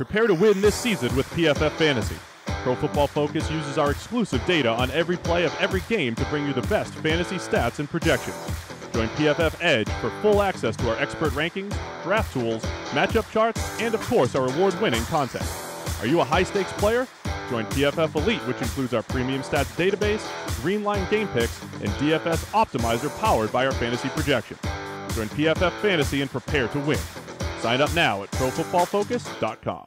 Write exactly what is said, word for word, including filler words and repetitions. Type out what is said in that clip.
Prepare to win this season with P F F Fantasy. Pro Football Focus uses our exclusive data on every play of every game to bring you the best fantasy stats and projections. Join P F F Edge for full access to our expert rankings, draft tools, matchup charts, and of course our award-winning content. Are you a high-stakes player? Join P F F Elite, which includes our premium stats database, green line game picks, and D F S optimizer powered by our fantasy projection. Join P F F Fantasy and prepare to win. Sign up now at pro football focus dot com.